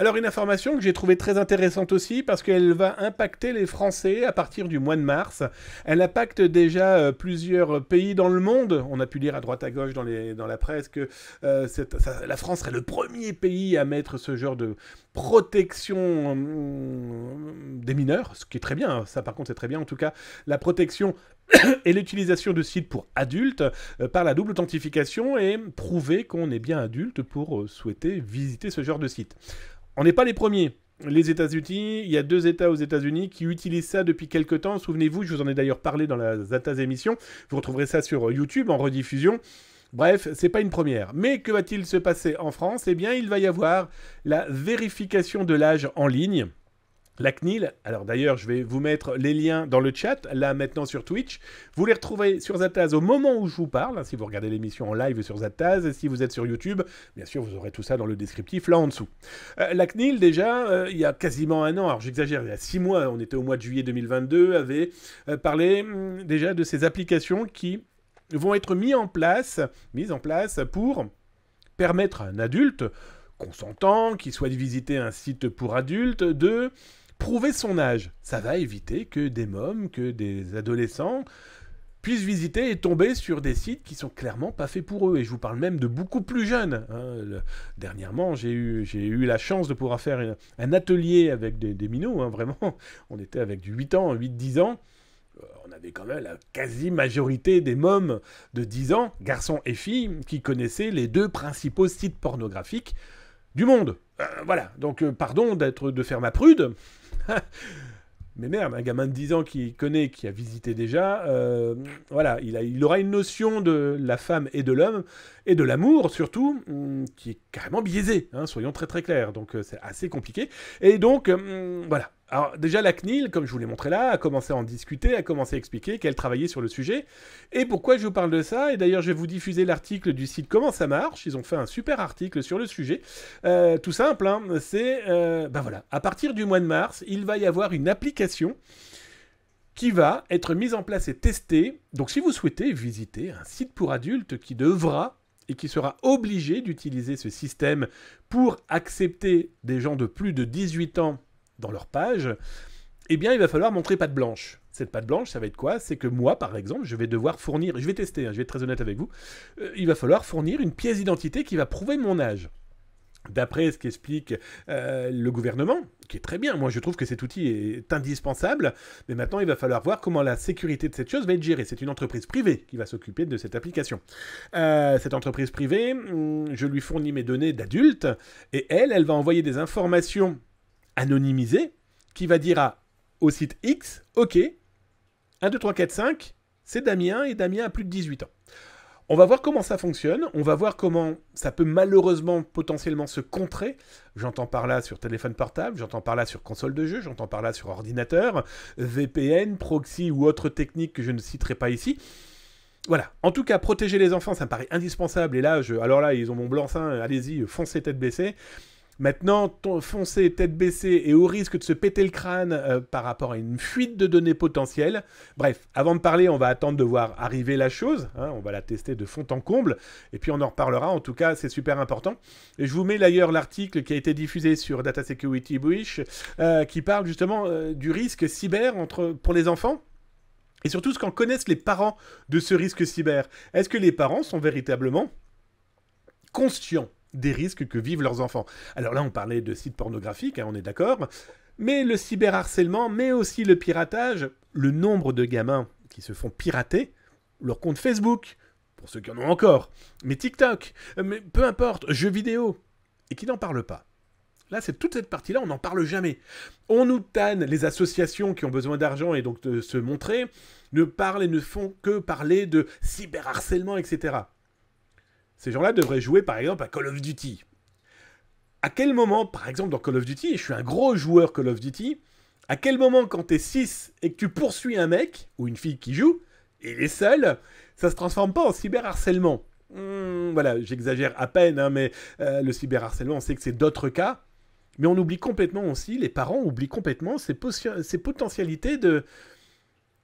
Alors une information que j'ai trouvée très intéressante aussi parce qu'elle va impacter les Français à partir du mois de mars. Elle impacte déjà plusieurs pays dans le monde. On a pu lire à droite à gauche dans la presse que la France serait le premier pays à mettre ce genre de protection des mineurs, ce qui est très bien, ça par contre c'est très bien, en tout cas la protection et l'utilisation de sites pour adultes par la double authentification et prouver qu'on est bien adulte pour souhaiter visiter ce genre de site. On n'est pas les premiers. Les États-Unis, il y a 2 États aux États-Unis qui utilisent ça depuis quelques temps. Souvenez-vous, je vous en ai d'ailleurs parlé dans la Zataz émission. Vous retrouverez ça sur YouTube en rediffusion. Bref, c'est pas une première. Mais que va-t-il se passer en France? Eh bien, il va y avoir la vérification de l'âge en ligne. La CNIL, alors d'ailleurs je vais vous mettre les liens dans le chat, là maintenant sur Twitch, vous les retrouvez sur Zataz au moment où je vous parle, si vous regardez l'émission en live sur Zataz, et si vous êtes sur YouTube, bien sûr vous aurez tout ça dans le descriptif là en dessous. La CNIL déjà, il y a quasiment 1 an, alors j'exagère, il y a 6 mois, on était au mois de juillet 2022, avait parlé déjà de ces applications qui vont être mises en place pour permettre à un adulte consentant, qui souhaite visiter un site pour adultes, de prouver son âge. Ça va éviter que des mômes, que des adolescents puissent visiter et tomber sur des sites qui sont clairement pas faits pour eux. Et je vous parle même de beaucoup plus jeunes. Dernièrement, j'ai eu la chance de pouvoir faire un atelier avec des minots, hein, vraiment. On était avec du 8 ans, 8-10 ans. On avait quand même la quasi-majorité des mômes de 10 ans, garçons et filles, qui connaissaient les 2 principaux sites pornographiques du monde. Voilà, donc pardon de faire ma prude, mais merde, un gamin de 10 ans qui connaît, qui a visité déjà, voilà, il aura une notion de la femme et de l'homme, et de l'amour surtout, qui est carrément biaisée, hein, soyons très très clairs, donc c'est assez compliqué, et donc voilà. Alors déjà la CNIL, comme je vous l'ai montré là, a commencé à en discuter, a commencé à expliquer qu'elle travaillait sur le sujet. Et pourquoi je vous parle de ça? Et d'ailleurs je vais vous diffuser l'article du site Comment ça marche, ils ont fait un super article sur le sujet. Tout simple, hein, c'est... ben voilà, à partir du mois de mars, il va y avoir une application qui va être mise en place et testée. Donc si vous souhaitez visiter un site pour adultes qui devra... et qui sera obligé d'utiliser ce système pour accepter des gens de plus de 18 ans dans leur page, eh bien, il va falloir montrer patte blanche. Cette patte blanche, ça va être quoi? C'est que moi, par exemple, je vais devoir fournir, je vais tester, hein, je vais être très honnête avec vous, il va falloir fournir une pièce d'identité qui va prouver mon âge. D'après ce qu'explique le gouvernement, qui est très bien, moi je trouve que cet outil est indispensable, mais maintenant il va falloir voir comment la sécurité de cette chose va être gérée. C'est une entreprise privée qui va s'occuper de cette application. Cette entreprise privée, je lui fournis mes données d'adulte, et elle va envoyer des informations anonymisées, qui va dire au site X, ok, 1, 2, 3, 4, 5, c'est Damien, et Damien a plus de 18 ans. On va voir comment ça fonctionne, on va voir comment ça peut malheureusement potentiellement se contrer. J'entends par là sur téléphone portable, j'entends par là sur console de jeu, j'entends par là sur ordinateur, VPN, proxy ou autre technique que je ne citerai pas ici. Voilà, en tout cas, protéger les enfants, ça me paraît indispensable. Et là, alors là, ils ont mon blanc-seing, allez-y, foncez tête baissée. Maintenant, foncez tête baissée et au risque de se péter le crâne par rapport à une fuite de données potentielles. Bref, avant de parler, on va attendre de voir arriver la chose. Hein, on va la tester de fond en comble et puis on en reparlera. En tout cas, c'est super important. Et je vous mets d'ailleurs l'article qui a été diffusé sur Data Security Breach qui parle justement du risque cyber pour les enfants. Et surtout, ce qu'en connaissent les parents de ce risque cyber. Est-ce que les parents sont véritablement conscients des risques que vivent leurs enfants? Alors là, on parlait de sites pornographiques, hein, on est d'accord, mais le cyberharcèlement, mais aussi le piratage, le nombre de gamins qui se font pirater, leur compte Facebook, pour ceux qui en ont encore, mais TikTok, mais peu importe, jeux vidéo, et qui n'en parlent pas. Là, c'est toute cette partie-là, on n'en parle jamais. On nous tanne, les associations qui ont besoin d'argent et donc de se montrer, ne parlent et ne font que parler de cyberharcèlement, etc. Ces gens-là devraient jouer, par exemple, à Call of Duty. À quel moment, par exemple, dans Call of Duty, et je suis un gros joueur Call of Duty, à quel moment, quand t'es 6 et que tu poursuis un mec, ou une fille qui joue, et il est seul, ça se transforme pas en cyberharcèlement? Voilà, j'exagère à peine, hein, mais le cyberharcèlement, on sait que c'est d'autres cas, mais on oublie complètement aussi, les parents oublient complètement ces potentialités de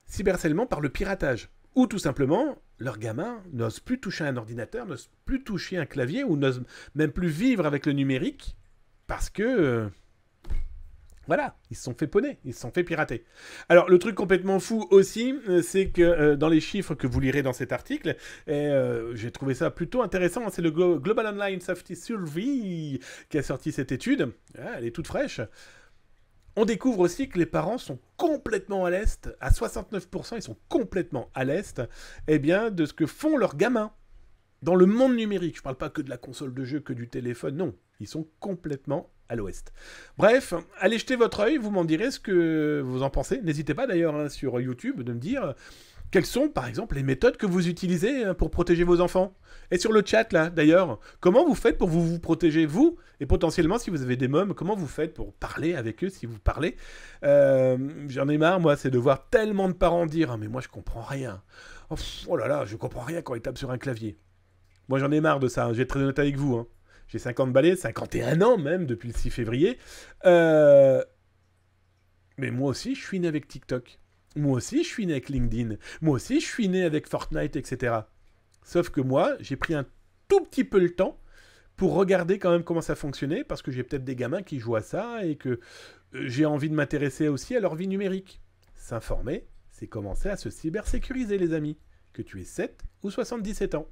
cyberharcèlement par le piratage. Ou tout simplement, leurs gamins n'osent plus toucher un ordinateur, n'osent plus toucher un clavier, ou n'osent même plus vivre avec le numérique, parce que... voilà, ils se sont fait pawner, ils se sont fait pirater. Alors, le truc complètement fou aussi, c'est que dans les chiffres que vous lirez dans cet article, j'ai trouvé ça plutôt intéressant, hein, c'est le Global Online Safety Survey qui a sorti cette étude. Ah, elle est toute fraîche. On découvre aussi que les parents sont complètement à l'est, à 69%, ils sont complètement à l'est, eh bien, de ce que font leurs gamins dans le monde numérique. Je ne parle pas que de la console de jeu, que du téléphone, non. Ils sont complètement à l'ouest. Bref, allez jeter votre œil, vous m'en direz ce que vous en pensez. N'hésitez pas d'ailleurs hein, sur YouTube de me dire quelles sont par exemple les méthodes que vous utilisez pour protéger vos enfants. Et sur le chat là d'ailleurs, comment vous faites pour vous protéger vous et potentiellement si vous avez des mômes, comment vous faites pour parler avec eux si vous parlez. J'en ai marre moi, c'est de voir tellement de parents dire hein, mais moi je comprends rien. Oh, oh là là, je comprends rien quand ils tapent sur un clavier. Moi j'en ai marre de ça, hein. Je vais être très honnête avec vous. Hein. J'ai 50 balais, 51 ans même, depuis le 6 février. Mais moi aussi, je suis né avec TikTok. Moi aussi, je suis né avec LinkedIn. Moi aussi, je suis né avec Fortnite, etc. Sauf que moi, j'ai pris un tout petit peu le temps pour regarder quand même comment ça fonctionnait, parce que j'ai peut-être des gamins qui jouent à ça et que j'ai envie de m'intéresser aussi à leur vie numérique. S'informer, c'est commencer à se cybersécuriser, les amis, que tu aies 7 ou 77 ans.